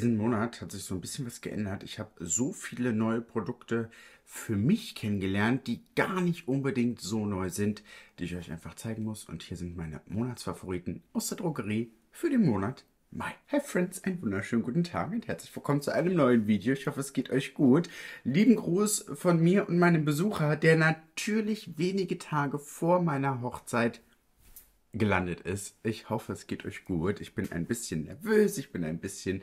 Diesen Monat hat sich so ein bisschen was geändert. Ich habe so viele neue Produkte für mich kennengelernt, die gar nicht unbedingt so neu sind, die ich euch einfach zeigen muss. Und hier sind meine Monatsfavoriten aus der Drogerie für den Monat Mai. Hi Friends, einen wunderschönen guten Tag und herzlich willkommen zu einem neuen Video. Ich hoffe, es geht euch gut. Lieben Gruß von mir und meinem Besucher, der natürlich wenige Tage vor meiner Hochzeit gelandet ist. Ich hoffe, es geht euch gut. Ich bin ein bisschen nervös, ich bin ein bisschen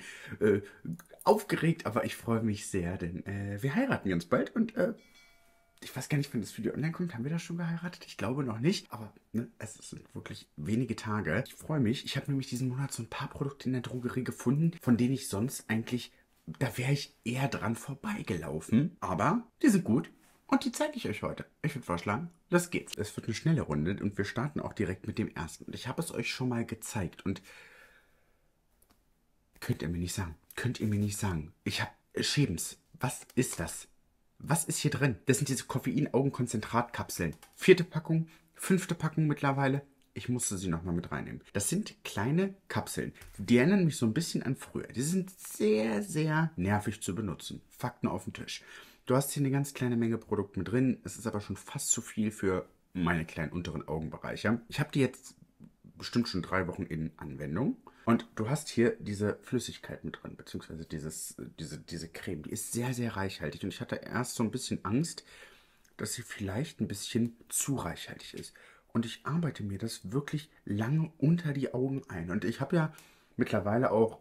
aufgeregt, aber ich freue mich sehr, denn wir heiraten ganz bald und ich weiß gar nicht, wenn das Video online kommt, haben wir das schon geheiratet? Ich glaube noch nicht, aber ne, es sind wirklich wenige Tage. Ich freue mich. Ich habe nämlich diesen Monat so ein paar Produkte in der Drogerie gefunden, von denen ich sonst eigentlich, da wäre ich eher dran vorbeigelaufen, aber die sind gut. Und die zeige ich euch heute. Ich würde vorschlagen, los geht's. Es wird eine schnelle Runde und wir starten auch direkt mit dem ersten. Und ich habe es euch schon mal gezeigt und könnt ihr mir nicht sagen. Könnt ihr mir nicht sagen. Ich habe Schäbens. Was ist das? Was ist hier drin? Das sind diese Koffein-Augenkonzentrat-Kapseln. 4. Packung, 5. Packung mittlerweile. Ich musste sie nochmal mit reinnehmen. Das sind kleine Kapseln. Die erinnern mich so ein bisschen an früher. Die sind sehr, sehr nervig zu benutzen. Fakten auf dem Tisch. Du hast hier eine ganz kleine Menge Produkt mit drin. Es ist aber schon fast zu viel für meine kleinen unteren Augenbereiche. Ich habe die jetzt bestimmt schon 3 Wochen in Anwendung. Und du hast hier diese Flüssigkeit mit drin, beziehungsweise diese Creme. Die ist sehr, sehr reichhaltig. Und ich hatte erst so ein bisschen Angst, dass sie vielleicht ein bisschen zu reichhaltig ist. Und ich arbeite mir das wirklich lange unter die Augen ein. Und ich habe ja mittlerweile auch,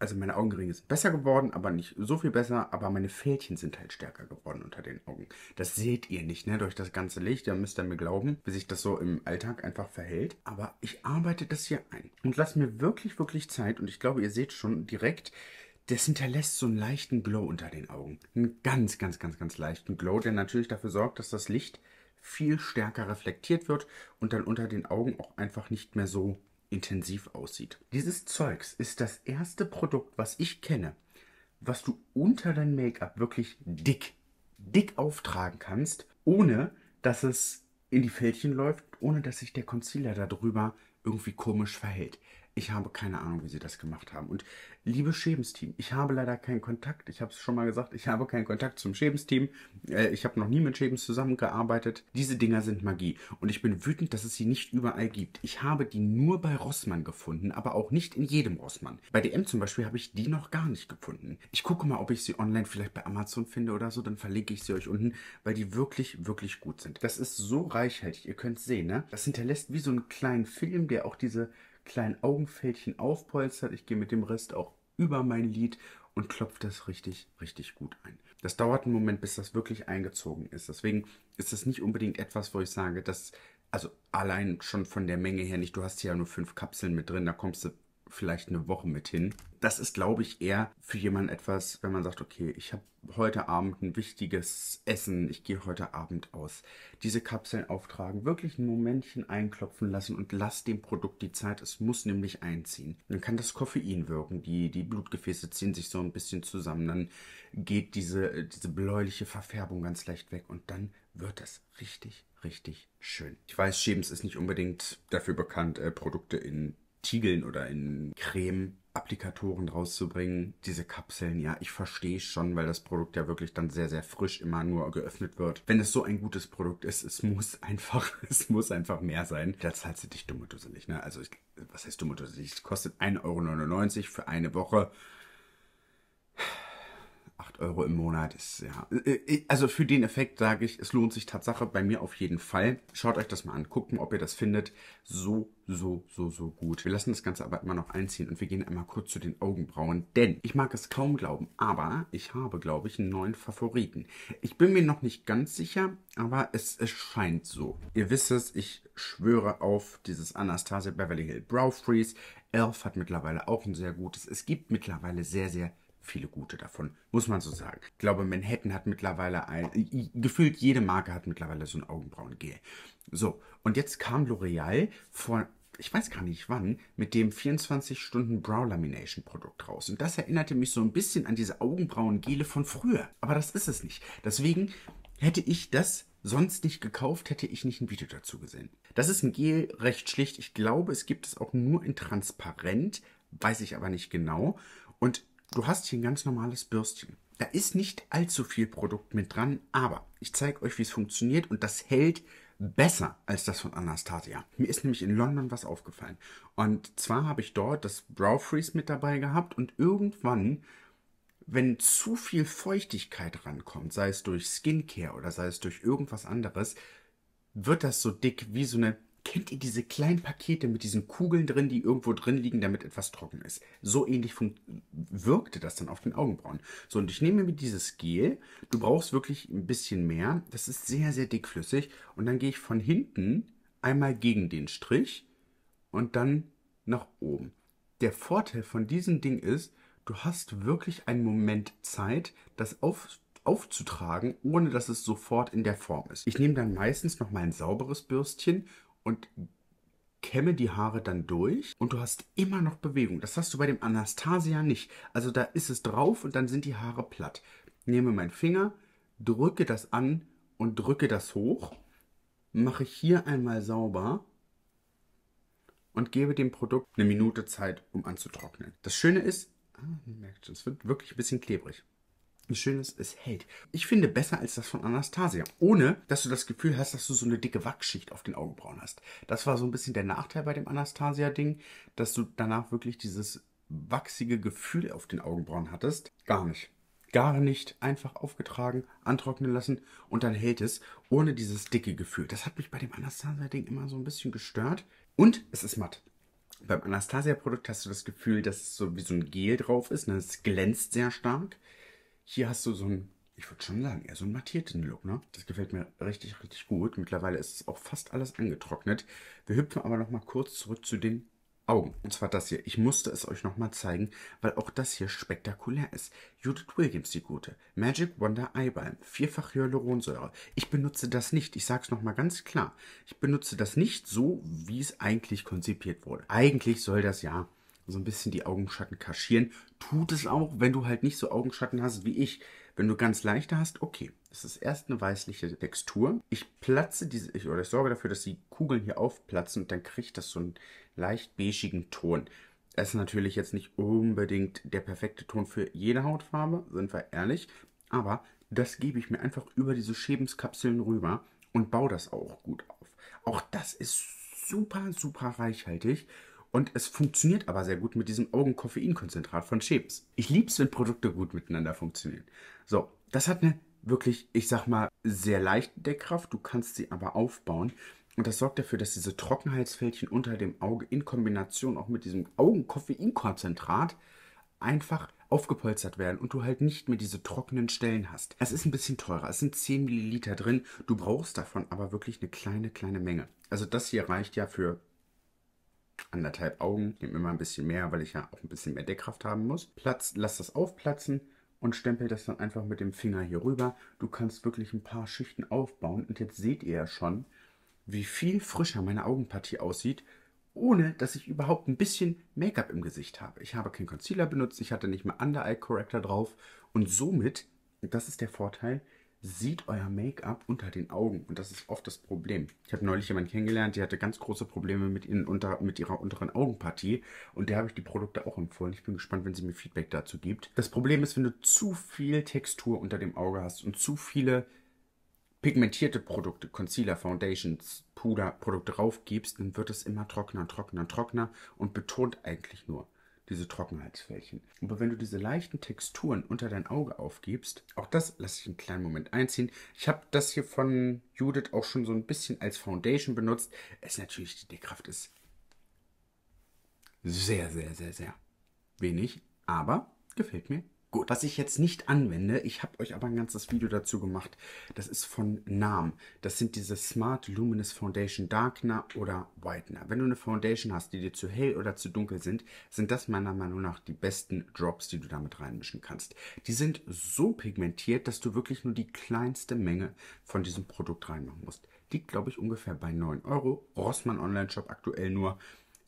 also meine Augenringe sind besser geworden, aber nicht so viel besser. Aber meine Fältchen sind halt stärker geworden unter den Augen. Das seht ihr nicht, ne? Durch das ganze Licht. Da müsst ihr mir glauben, wie sich das so im Alltag einfach verhält. Aber ich arbeite das hier ein und lasse mir wirklich, wirklich Zeit. Und ich glaube, ihr seht schon direkt, das hinterlässt so einen leichten Glow unter den Augen. Einen ganz, ganz, ganz, ganz leichten Glow, der natürlich dafür sorgt, dass das Licht viel stärker reflektiert wird und dann unter den Augen auch einfach nicht mehr so intensiv aussieht. Dieses Zeugs ist das erste Produkt, was ich kenne, was du unter dein Make-up wirklich dick, dick auftragen kannst, ohne dass es in die Fältchen läuft, ohne dass sich der Concealer darüber irgendwie komisch verhält. Ich habe keine Ahnung, wie sie das gemacht haben. Und liebe Schäbens-Team, ich habe leider keinen Kontakt. Ich habe es schon mal gesagt, ich habe keinen Kontakt zum Schäbens-Team. Ich habe noch nie mit Schäbens zusammengearbeitet. Diese Dinger sind Magie. Und ich bin wütend, dass es sie nicht überall gibt. Ich habe die nur bei Rossmann gefunden, aber auch nicht in jedem Rossmann. Bei DM zum Beispiel habe ich die noch gar nicht gefunden. Ich gucke mal, ob ich sie online vielleicht bei Amazon finde oder so. Dann verlinke ich sie euch unten, weil die wirklich, wirklich gut sind. Das ist so reichhaltig. Ihr könnt es sehen, ne? Das hinterlässt wie so einen kleinen Film, der auch diese kleinen Augenfältchen aufpolstert. Ich gehe mit dem Rest auch über mein Lid und klopfe das richtig, richtig gut ein. Das dauert einen Moment, bis das wirklich eingezogen ist. Deswegen ist das nicht unbedingt etwas, wo ich sage, dass, also allein schon von der Menge her nicht, du hast hier ja nur 5 Kapseln mit drin, da kommst du vielleicht eine Woche mit hin. Das ist, glaube ich, eher für jemanden etwas, wenn man sagt, okay, ich habe heute Abend ein wichtiges Essen, ich gehe heute Abend aus. Diese Kapseln auftragen, wirklich ein Momentchen einklopfen lassen und lass dem Produkt die Zeit, es muss nämlich einziehen. Dann kann das Koffein wirken, die Blutgefäße ziehen sich so ein bisschen zusammen, dann geht diese bläuliche Verfärbung ganz leicht weg und dann wird das richtig, richtig schön. Ich weiß, Schäbens ist nicht unbedingt dafür bekannt, Produkte in Tiegeln oder in Creme-Applikatoren rauszubringen. Diese Kapseln, ja, ich verstehe schon, weil das Produkt ja wirklich dann sehr, sehr frisch immer nur geöffnet wird. Wenn es so ein gutes Produkt ist, es muss einfach mehr sein. Da zahlst du dich dumm und dusselig, ne? Also, was heißt dumm und dusselig? Es kostet 1,99 Euro für eine Woche. 8 € im Monat ist, ja, also für den Effekt sage ich, es lohnt sich Tatsache bei mir auf jeden Fall. Schaut euch das mal an, guckt mal, ob ihr das findet. So gut. Wir lassen das Ganze aber immer noch einziehen und wir gehen einmal kurz zu den Augenbrauen, denn ich mag es kaum glauben, aber ich habe, glaube ich, einen neuen Favoriten. Ich bin mir noch nicht ganz sicher, aber es scheint so. Ihr wisst es, ich schwöre auf dieses Anastasia Beverly Hills Brow Freeze. Elf hat mittlerweile auch ein sehr gutes. Es gibt mittlerweile sehr, sehr viele gute davon, muss man so sagen. Ich glaube, Manhattan hat mittlerweile gefühlt jede Marke hat mittlerweile so ein Augenbrauengel. So, und jetzt kam L'Oreal vor, ich weiß gar nicht wann, mit dem 24-Stunden Brow Lamination Produkt raus. Und das erinnerte mich so ein bisschen an diese Augenbrauengele von früher. Aber das ist es nicht. Deswegen hätte ich das sonst nicht gekauft, hätte ich nicht ein Video dazu gesehen. Das ist ein Gel, recht schlicht. Ich glaube, es gibt es auch nur in transparent, weiß ich aber nicht genau. Und Du hast hier ein ganz normales Bürstchen. Da ist nicht allzu viel Produkt mit dran, aber ich zeige euch, wie es funktioniert und das hält besser als das von Anastasia. Mir ist nämlich in London was aufgefallen. Und zwar habe ich dort das Brow Freeze mit dabei gehabt und irgendwann, wenn zu viel Feuchtigkeit rankommt, sei es durch Skincare oder sei es durch irgendwas anderes, wird das so dick wie so eine... Kennt ihr diese kleinen Pakete mit diesen Kugeln drin, die irgendwo drin liegen, damit etwas trocken ist? So ähnlich wirkte das dann auf den Augenbrauen. So, und ich nehme mir dieses Gel. Du brauchst wirklich ein bisschen mehr. Das ist sehr, sehr dickflüssig. Und dann gehe ich von hinten einmal gegen den Strich und dann nach oben. Der Vorteil von diesem Ding ist, du hast wirklich einen Moment Zeit, das aufzutragen, ohne dass es sofort in der Form ist. Ich nehme dann meistens nochmal ein sauberes Bürstchen und kämme die Haare dann durch und du hast immer noch Bewegung. Das hast du bei dem Anastasia nicht. Also da ist es drauf und dann sind die Haare platt. Nehme meinen Finger, drücke das an und drücke das hoch, mache hier einmal sauber und gebe dem Produkt eine Minute Zeit, um anzutrocknen. Das Schöne ist, man merkt schon, es wird wirklich ein bisschen klebrig. Das Schöne ist, es hält. Ich finde besser als das von Anastasia, ohne dass du das Gefühl hast, dass du so eine dicke Wachsschicht auf den Augenbrauen hast. Das war so ein bisschen der Nachteil bei dem Anastasia-Ding, dass du danach wirklich dieses wachsige Gefühl auf den Augenbrauen hattest. Gar nicht. Gar nicht. Einfach aufgetragen, antrocknen lassen und dann hält es, ohne dieses dicke Gefühl. Das hat mich bei dem Anastasia-Ding immer so ein bisschen gestört. Und es ist matt. Beim Anastasia-Produkt hast du das Gefühl, dass es so wie so ein Gel drauf ist. Es glänzt sehr stark. Hier hast du so einen, ich würde schon sagen, eher so einen mattierten Look, ne? Das gefällt mir richtig, richtig gut. Mittlerweile ist es auch fast alles angetrocknet. Wir hüpfen aber nochmal kurz zurück zu den Augen. Und zwar das hier. Ich musste es euch nochmal zeigen, weil auch das hier spektakulär ist. Judith Williams, die gute. Magic Wonder Eye Balm. Vierfach Hyaluronsäure. Ich benutze das nicht. Ich sage es nochmal ganz klar. Ich benutze das nicht so, wie es eigentlich konzipiert wurde. Eigentlich soll das ja so ein bisschen die Augenschatten kaschieren. Tut es auch, wenn du halt nicht so Augenschatten hast wie ich. Wenn du ganz leichte hast, okay. Das ist erst eine weißliche Textur. Ich sorge dafür, dass die Kugeln hier aufplatzen und dann kriegt das so einen leicht beigigen Ton. Das ist natürlich jetzt nicht unbedingt der perfekte Ton für jede Hautfarbe, sind wir ehrlich. Aber das gebe ich mir einfach über diese Schäbenskapseln rüber und baue das auch gut auf. Auch das ist super, super reichhaltig. Und es funktioniert aber sehr gut mit diesem Augenkoffeinkonzentrat von Schäbens. Ich liebe es, wenn Produkte gut miteinander funktionieren. So, das hat eine wirklich, ich sag mal, sehr leichte Deckkraft. Du kannst sie aber aufbauen. Und das sorgt dafür, dass diese Trockenheitsfältchen unter dem Auge in Kombination auch mit diesem Augenkoffeinkonzentrat einfach aufgepolstert werden und du halt nicht mehr diese trockenen Stellen hast. Es ist ein bisschen teurer, es sind 10 Milliliter drin. Du brauchst davon aber wirklich eine kleine, kleine Menge. Also das hier reicht ja für 1,5 Augen, nehme immer ein bisschen mehr, weil ich ja auch ein bisschen mehr Deckkraft haben muss. Lass das aufplatzen und stempel das dann einfach mit dem Finger hier rüber. Du kannst wirklich ein paar Schichten aufbauen und jetzt seht ihr ja schon, wie viel frischer meine Augenpartie aussieht, ohne dass ich überhaupt ein bisschen Make-up im Gesicht habe. Ich habe keinen Concealer benutzt, ich hatte nicht mal Under-Eye-Corrector drauf und somit, das ist der Vorteil, sieht euer Make-up unter den Augen. Und das ist oft das Problem. Ich habe neulich jemanden kennengelernt, die hatte ganz große Probleme mit ihrer unteren Augenpartie. Und der habe ich die Produkte auch empfohlen. Ich bin gespannt, wenn sie mir Feedback dazu gibt. Das Problem ist, wenn du zu viel Textur unter dem Auge hast und zu viele pigmentierte Produkte, Concealer, Foundations, Puder, Produkte raufgibst, dann wird es immer trockener, trockener, trockener und betont eigentlich nur diese Trockenheitsfältchen. Aber wenn du diese leichten Texturen unter dein Auge aufgibst, auch das lasse ich einen kleinen Moment einziehen. Ich habe das hier von Judith auch schon so ein bisschen als Foundation benutzt. Es natürlich, die Deckkraft ist sehr, sehr, sehr, sehr wenig, aber gefällt mir gut. Was ich jetzt nicht anwende, ich habe euch aber ein ganzes Video dazu gemacht, das ist von NAM. Das sind diese Smart Luminous Foundation Darkener oder Whitener. Wenn du eine Foundation hast, die dir zu hell oder zu dunkel sind, sind das meiner Meinung nach die besten Drops, die du damit reinmischen kannst. Die sind so pigmentiert, dass du wirklich nur die kleinste Menge von diesem Produkt reinmachen musst. Liegt, glaube ich, ungefähr bei 9 Euro. Rossmann Online-Shop aktuell nur.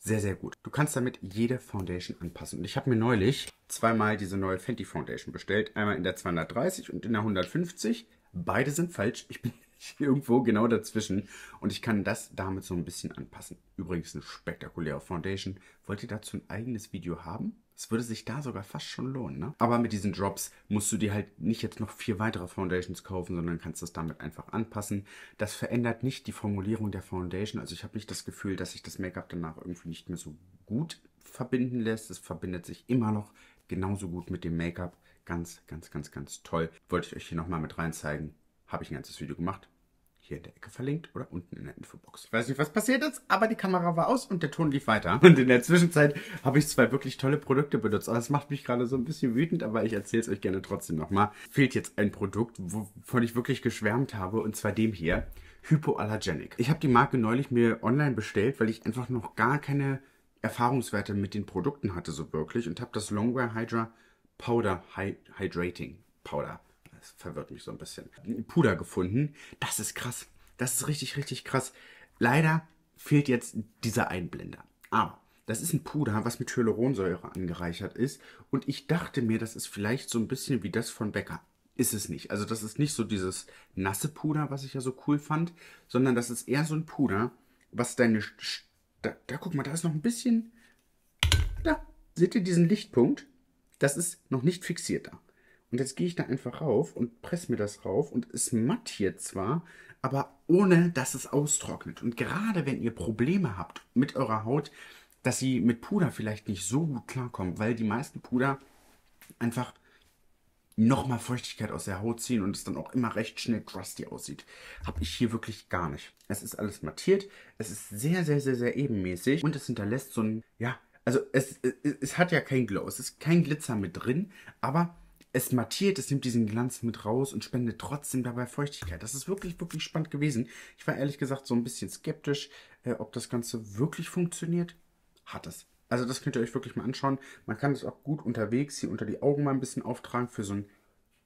Sehr, sehr gut. Du kannst damit jede Foundation anpassen. Und ich habe mir neulich zweimal diese neue Fenty Foundation bestellt. Einmal in der 230 und in der 150. Beide sind falsch. Ich bin irgendwo genau dazwischen. Und ich kann das damit so ein bisschen anpassen. Übrigens eine spektakuläre Foundation. Wollt ihr dazu ein eigenes Video haben? Es würde sich da sogar fast schon lohnen, ne? Aber mit diesen Drops musst du dir halt nicht jetzt noch 4 weitere Foundations kaufen, sondern kannst das damit einfach anpassen. Das verändert nicht die Formulierung der Foundation. Also ich habe nicht das Gefühl, dass sich das Make-up danach irgendwie nicht mehr so gut verbinden lässt. Es verbindet sich immer noch genauso gut mit dem Make-up. Ganz, ganz, ganz, ganz toll. Wollte ich euch hier nochmal mit rein zeigen. Habe ich ein ganzes Video gemacht. Hier in der Ecke verlinkt oder unten in der Infobox. Ich weiß nicht, was passiert ist, aber die Kamera war aus und der Ton lief weiter. Und in der Zwischenzeit habe ich 2 wirklich tolle Produkte benutzt. Das macht mich gerade so ein bisschen wütend, aber ich erzähle es euch gerne trotzdem nochmal. Fehlt jetzt ein Produkt, wovon ich wirklich geschwärmt habe, und zwar dem hier. Hypoallergenic. Ich habe die Marke neulich mir online bestellt, weil ich einfach noch gar keine Erfahrungswerte mit den Produkten hatte, so wirklich. Und habe das Longwear Hydra Powder Hydrating Powder. Das verwirrt mich so ein bisschen. Puder gefunden. Das ist krass. Das ist richtig, richtig krass. Leider fehlt jetzt dieser Einblender. Aber das ist ein Puder, was mit Hyaluronsäure angereichert ist. Und ich dachte mir, das ist vielleicht so ein bisschen wie das von Bäcker. Ist es nicht. Also das ist nicht so dieses nasse Puder, was ich ja so cool fand, sondern das ist eher so ein Puder, was deine... Da guck mal, da ist noch ein bisschen... Da, seht ihr diesen Lichtpunkt? Das ist noch nicht fixiert da. Und jetzt gehe ich da einfach rauf und presse mir das rauf und es mattiert zwar, aber ohne, dass es austrocknet. Und gerade wenn ihr Probleme habt mit eurer Haut, dass sie mit Puder vielleicht nicht so gut klarkommt, weil die meisten Puder einfach nochmal Feuchtigkeit aus der Haut ziehen und es dann auch immer recht schnell crusty aussieht, habe ich hier wirklich gar nicht. Es ist alles mattiert, es ist sehr, sehr, sehr, sehr ebenmäßig und es hinterlässt so ein, ja, also es hat ja kein Glow, es ist kein Glitzer mit drin, aber... Es mattiert, es nimmt diesen Glanz mit raus und spendet trotzdem dabei Feuchtigkeit. Das ist wirklich, wirklich spannend gewesen. Ich war ehrlich gesagt so ein bisschen skeptisch, ob das Ganze wirklich funktioniert. Hat es. Also das könnt ihr euch wirklich mal anschauen. Man kann es auch gut unterwegs hier unter die Augen mal ein bisschen auftragen für so ein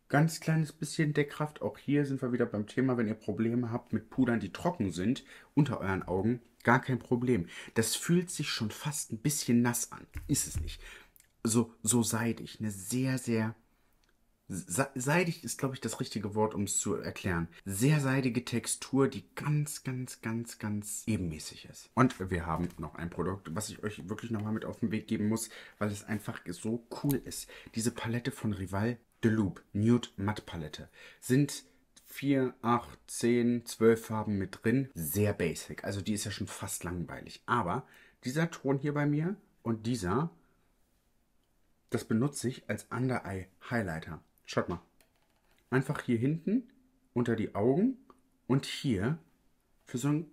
ganz kleines bisschen Deckkraft. Auch hier sind wir wieder beim Thema, wenn ihr Probleme habt mit Pudern, die trocken sind, unter euren Augen, gar kein Problem. Das fühlt sich schon fast ein bisschen nass an. Ist es nicht. So seidig. Eine sehr, sehr... Seidig ist, glaube ich, das richtige Wort, um es zu erklären. Sehr seidige Textur, die ganz, ganz, ganz, ganz ebenmäßig ist. Und wir haben noch ein Produkt, was ich euch wirklich nochmal mit auf den Weg geben muss, weil es einfach so cool ist. Diese Palette von Rival de Loup, Nude Matte Palette, sind 4, 8, 10, 12 Farben mit drin. Sehr basic, also die ist ja schon fast langweilig. Aber dieser Ton hier bei mir und dieser, das benutze ich als Under-Eye-Highlighter. Schaut mal. Einfach hier hinten unter die Augen und hier für so einen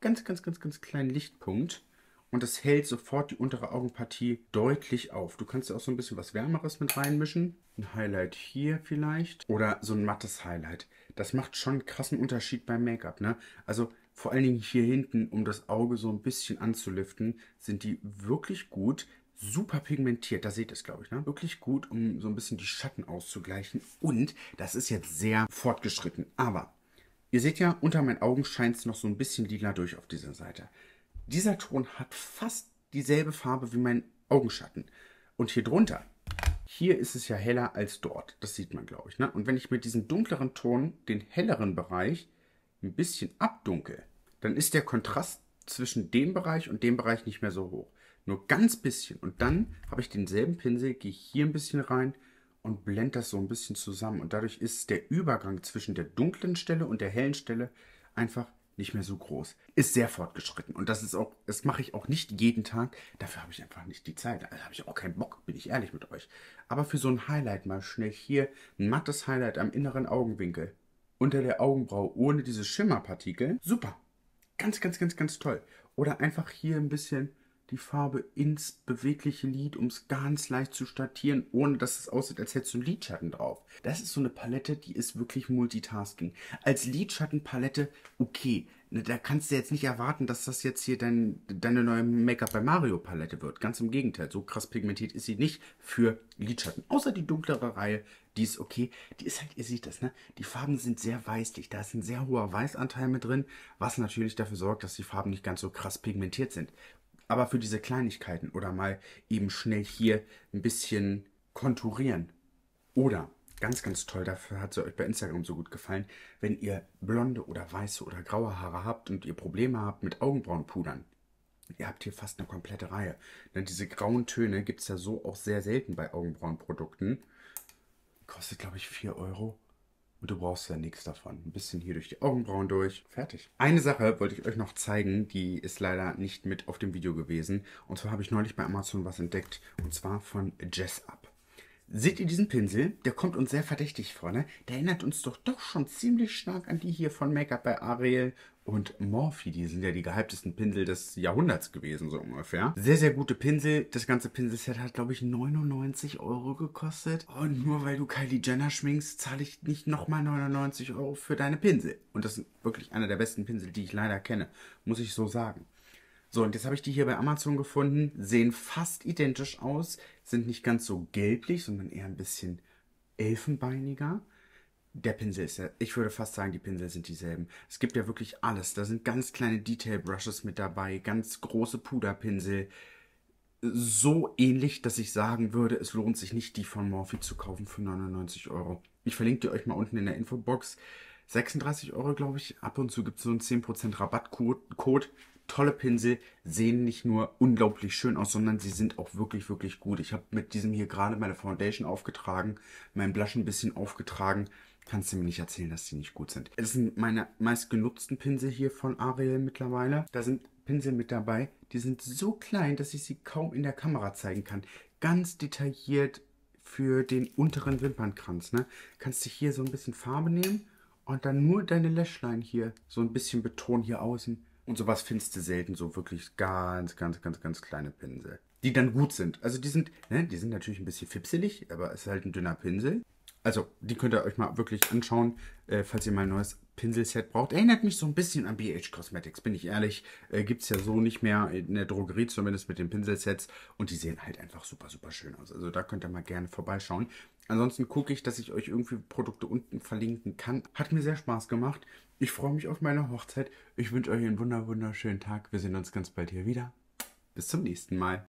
ganz, ganz, ganz, ganz kleinen Lichtpunkt. Und das hält sofort die untere Augenpartie deutlich auf. Du kannst ja auch so ein bisschen was Wärmeres mit reinmischen. Ein Highlight hier vielleicht. Oder so ein mattes Highlight. Das macht schon einen krassen Unterschied beim Make-up, ne? Also vor allen Dingen hier hinten, um das Auge so ein bisschen anzulüften, sind die wirklich gut. Super pigmentiert, da seht ihr es, glaube ich, ne? Wirklich gut, um so ein bisschen die Schatten auszugleichen. Und das ist jetzt sehr fortgeschritten. Aber ihr seht ja, unter meinen Augen scheint es noch so ein bisschen lila durch auf dieser Seite. Dieser Ton hat fast dieselbe Farbe wie mein Augenschatten. Und hier drunter, hier ist es ja heller als dort. Das sieht man, glaube ich, ne? Und wenn ich mit diesem dunkleren Ton den helleren Bereich ein bisschen abdunkel, dann ist der Kontrast zwischen dem Bereich und dem Bereich nicht mehr so hoch. Nur ganz bisschen. Und dann habe ich denselben Pinsel, gehe hier ein bisschen rein und blende das so ein bisschen zusammen. Und dadurch ist der Übergang zwischen der dunklen Stelle und der hellen Stelle einfach nicht mehr so groß. Ist sehr fortgeschritten. Und das ist auch, das mache ich auch nicht jeden Tag. Dafür habe ich einfach nicht die Zeit. Also habe ich auch keinen Bock, bin ich ehrlich mit euch. Aber für so ein Highlight mal schnell hier, ein mattes Highlight am inneren Augenwinkel, unter der Augenbraue, ohne diese Schimmerpartikel. Super. Ganz, ganz, ganz, ganz toll. Oder einfach hier ein bisschen... die Farbe ins bewegliche Lid, um es ganz leicht zu stattieren, ohne dass es aussieht, als hättest du einen Lidschatten drauf. Das ist so eine Palette, die ist wirklich Multitasking. Als Lidschattenpalette, okay, da kannst du jetzt nicht erwarten, dass das jetzt hier deine neue Make-up by Mario Palette wird. Ganz im Gegenteil, so krass pigmentiert ist sie nicht für Lidschatten. Außer die dunklere Reihe, die ist okay. Die ist halt, ihr seht das, ne? Die Farben sind sehr weißlich, da ist ein sehr hoher Weißanteil mit drin, was natürlich dafür sorgt, dass die Farben nicht ganz so krass pigmentiert sind. Aber für diese Kleinigkeiten oder mal eben schnell hier ein bisschen konturieren. Oder, ganz, ganz toll, dafür hat sie euch bei Instagram so gut gefallen, wenn ihr blonde oder weiße oder graue Haare habt und ihr Probleme habt mit Augenbrauenpudern. Ihr habt hier fast eine komplette Reihe. Denn diese grauen Töne gibt es ja so auch sehr selten bei Augenbrauenprodukten. Kostet, glaube ich, 4 Euro. Und du brauchst ja nichts davon. Ein bisschen hier durch die Augenbrauen durch. Fertig. Eine Sache wollte ich euch noch zeigen, die ist leider nicht mit auf dem Video gewesen. Und zwar habe ich neulich bei Amazon was entdeckt. Und zwar von Jessup. Seht ihr diesen Pinsel? Der kommt uns sehr verdächtig vor, ne? Der erinnert uns doch schon ziemlich stark an die hier von Make Up by Ariel und Morphe. Die sind ja die gehyptesten Pinsel des Jahrhunderts gewesen, so ungefähr. Sehr, sehr gute Pinsel. Das ganze Pinselset hat, glaube ich, 99 Euro gekostet. Und nur weil du Kylie Jenner schminkst, zahle ich nicht nochmal 99 Euro für deine Pinsel. Und das ist wirklich einer der besten Pinsel, die ich leider kenne. Muss ich so sagen. So, und jetzt habe ich die hier bei Amazon gefunden, sehen fast identisch aus, sind nicht ganz so gelblich, sondern eher ein bisschen elfenbeiniger. Der Pinsel ist ja, ich würde fast sagen, die Pinsel sind dieselben. Es gibt ja wirklich alles, da sind ganz kleine Detail-Brushes mit dabei, ganz große Puderpinsel. So ähnlich, dass ich sagen würde, es lohnt sich nicht, die von Morphe zu kaufen für 99 Euro. Ich verlinke die euch mal unten in der Infobox. 36 Euro, glaube ich, ab und zu gibt es so einen 10% Rabattcode. Tolle Pinsel, sehen nicht nur unglaublich schön aus, sondern sie sind auch wirklich, wirklich gut. Ich habe mit diesem hier gerade meine Foundation aufgetragen, mein Blush ein bisschen aufgetragen. Kannst du mir nicht erzählen, dass die nicht gut sind. Das sind meine meistgenutzten Pinsel hier von Ariel mittlerweile. Da sind Pinsel mit dabei, die sind so klein, dass ich sie kaum in der Kamera zeigen kann. Ganz detailliert für den unteren Wimpernkranz, ne? Kannst dich hier so ein bisschen Farbe nehmen und dann nur deine Lashline hier so ein bisschen betonen hier außen. Und sowas findest du selten, so wirklich ganz, ganz, ganz, ganz kleine Pinsel, die dann gut sind. Also die sind natürlich ein bisschen fipselig, aber es ist halt ein dünner Pinsel. Also die könnt ihr euch mal wirklich anschauen, falls ihr mal ein neues Pinselset braucht. Erinnert mich so ein bisschen an BH Cosmetics, bin ich ehrlich. Gibt es ja so nicht mehr in der Drogerie, zumindest mit den Pinselsets. Und die sehen halt einfach super, super schön aus. Also da könnt ihr mal gerne vorbeischauen. Ansonsten gucke ich, dass ich euch irgendwie Produkte unten verlinken kann. Hat mir sehr Spaß gemacht. Ich freue mich auf meine Hochzeit. Ich wünsche euch einen wunderschönen Tag. Wir sehen uns ganz bald hier wieder. Bis zum nächsten Mal.